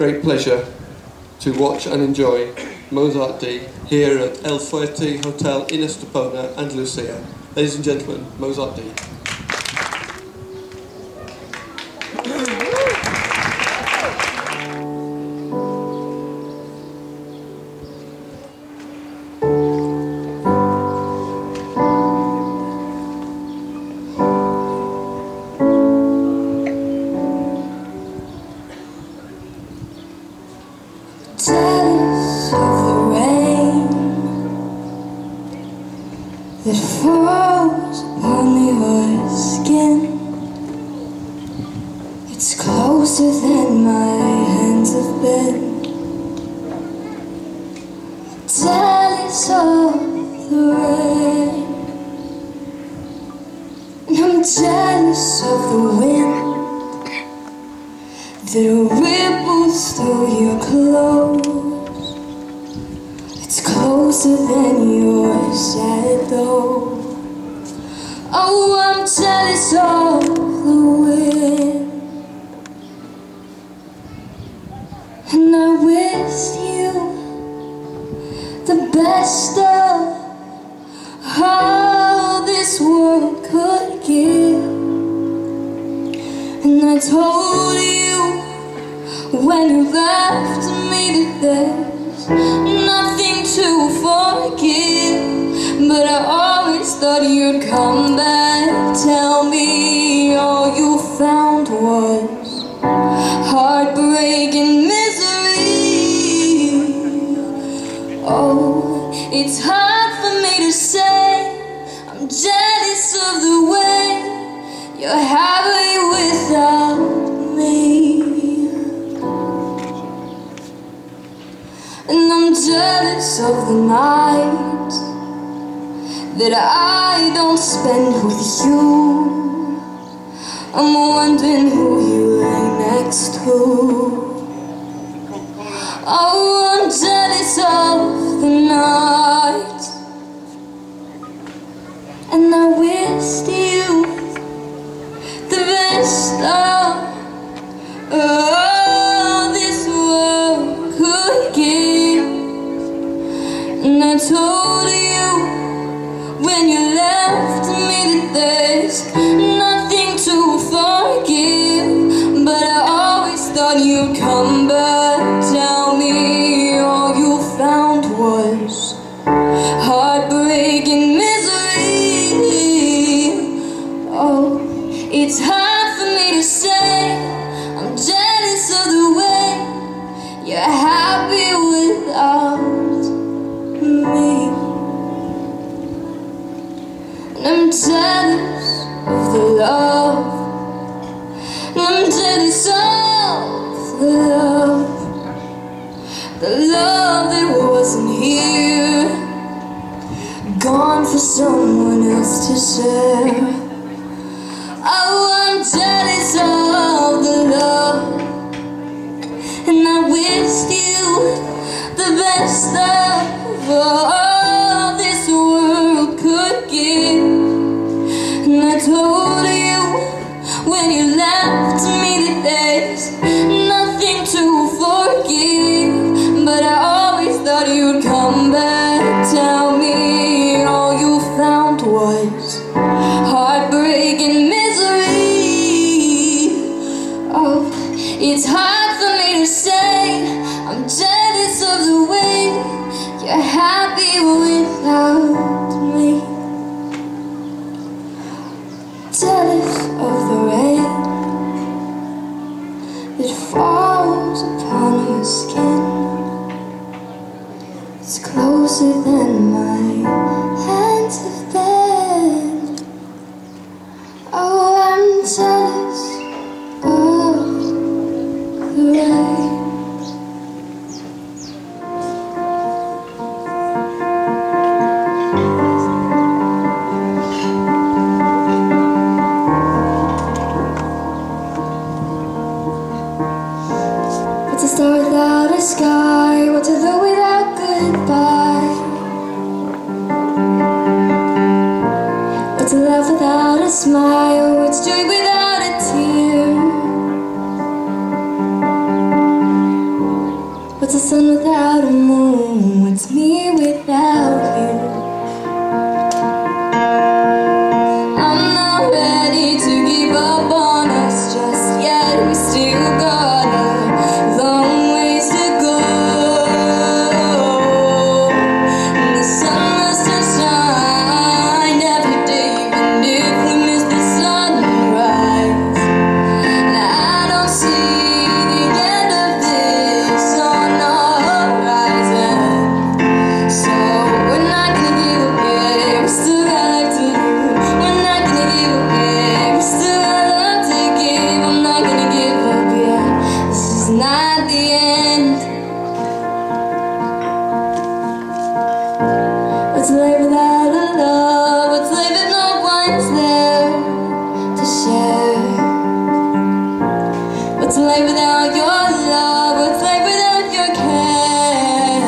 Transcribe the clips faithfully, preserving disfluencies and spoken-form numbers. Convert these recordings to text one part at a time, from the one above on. great pleasure to watch and enjoy Mozart D here at El Fuerte Hotel in Estepona, Andalusia. Ladies and gentlemen, Mozart D. That falls upon your skin, it's closer than my hands have been. Tell us all the rain, and I'm jealous of the wind that ripples through your clothes. It's closer than your shadow. Oh, I'm jealous of the wind, and I wish you the best of all this world could give. And I told you when you left me that there's nothing to forgive, but I always thought you'd come back. Tell me all you found was heartbreak and misery. Oh, it's hard for me to say I'm jealous of the way you're happy without me, and I'm jealous of the night that I don't spend with you. I'm wondering who you lay next to. Oh, I'm jealous of the night, and I wish you the best of all this world could give. And I told you when you left me that there's nothing to forgive, but I always thought you'd come back. Tell me all you found was heartbreak and misery. Oh, it's hard for me to say I'm jealous of the way you're happy without me, and I'm jealous of the love, and I'm jealous of the love, the love that wasn't here, gone for someone else to share. Oh, I'm jealous of the love, and I wished you the best of all this world could give. And I told you when you left me that there's nothing to forgive, but I always thought you'd come back. Tell me all you found was heartbreak and misery. Oh, it's hard for me to say I'm jealous of the way you're happy without me. Jealous of the rain that falls upon your skin, it's closer than my hands have been. Oh, I'm jealous of the rain. What's a star without a sky? What's a love without goodbye? What's a laugh without a smile? What's joy without a tear? What's the sun without a moon? What's me without you? I'm not ready to give up on us just yet. We still got a long ways to go. And the sun must have shined every day, even if we miss the sunrise. I don't see life without a love. It's life if no one's there to share. What's life without your love? What's life without your care?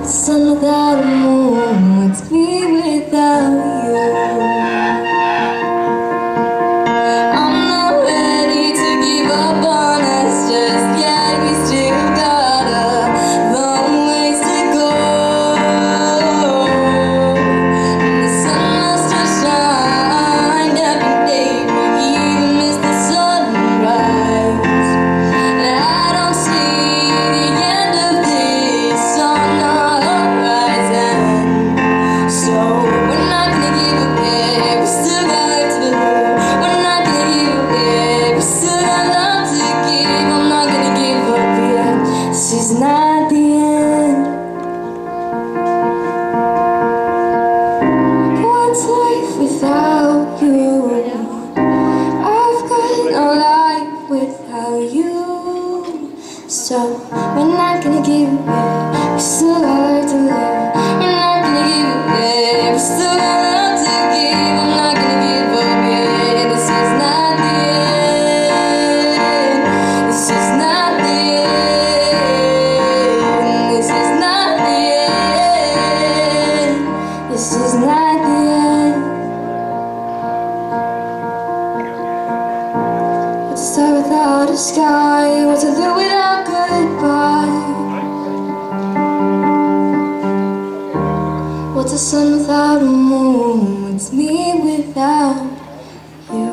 It's the sun without a moon. It's me without you. I'm not ready to give up on us just yet. We still gotta love. Without you, I've got no life without you. So we're not gonna give it up. We still got to live. We're not gonna give it up. We still got a lot to give. I'm not gonna give up yet. This is not the end. This is not the end. This is not the end. This is not the end. What's a star without a sky? What's a thrill without goodbye? What's a sun without a moon? What's me without you?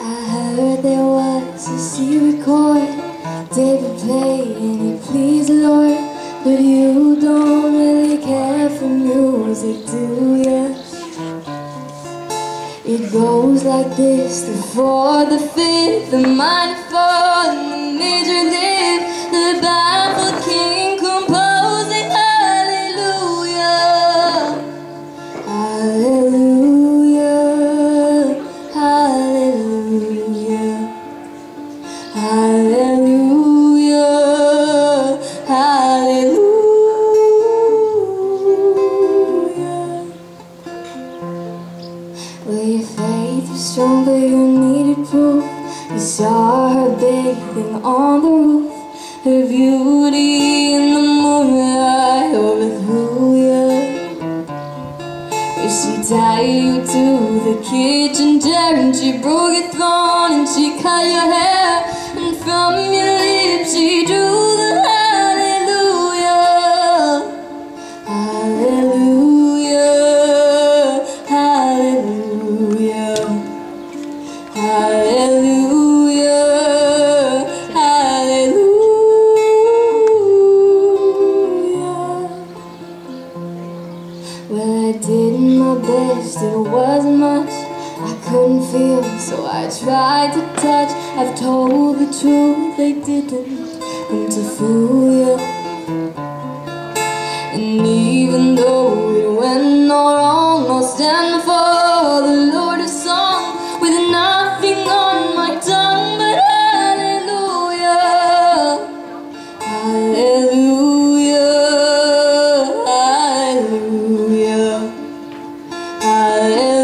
I heard there was to see record David playing it, please Lord. But you don't really care for music, do ya? It goes like this: the fourth, the fifth, the minor fourth, the major lift, the baffled king composing hallelujah, hallelujah. Hallelujah, hallelujah. Well, your faith was strong, but you needed proof. You saw her bathing on the roof, her beauty in the moonlight overthrew you. If she tied you to the kitchen chair and she broke your throne and she cut your hair, and from your lips she drew the hallelujah, hallelujah, hallelujah, hallelujah, hallelujah. Well, I did my best, it wasn't much. I couldn't feel, so I tried to touch. I've told the truth, they didn't come to fool you. And even though it went all wrong, I'll stand for the Lord of song with nothing on my tongue but hallelujah, hallelujah, hallelujah, hallelujah.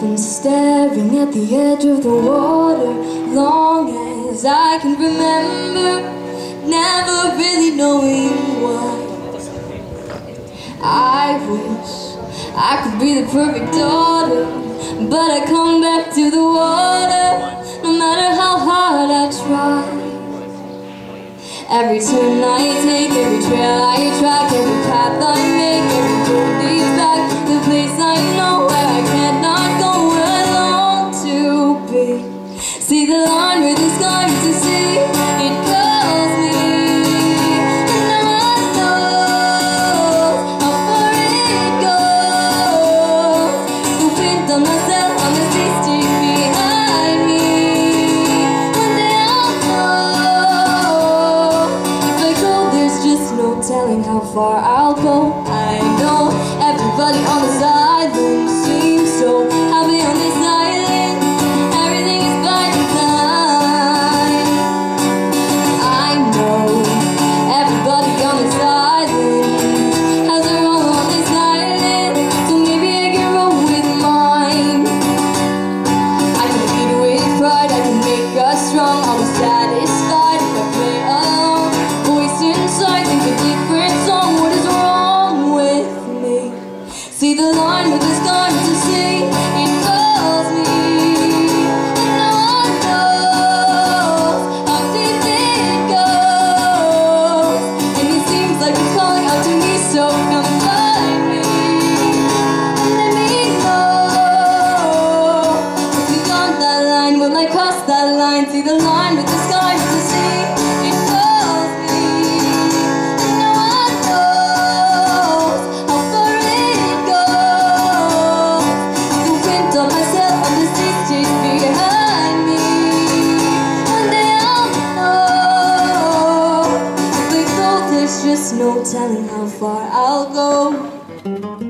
been staring at the edge of the water, long as I can remember, never really knowing why. I wish I could be the perfect daughter, but I come back to the water, no matter how hard I try. Every turn I take, every trail I track, every path I make, every door leads back to the place I know where I cannot go, where I long to be. See the line where the sky meets the sea, it calls me, and I know how far it goes. The wind on myself, on the sea, stick behind me. One day I'll know. If I go, there's just no telling how far I'll go. I know everybody on this island seems so happy on this island. No telling how far I'll go.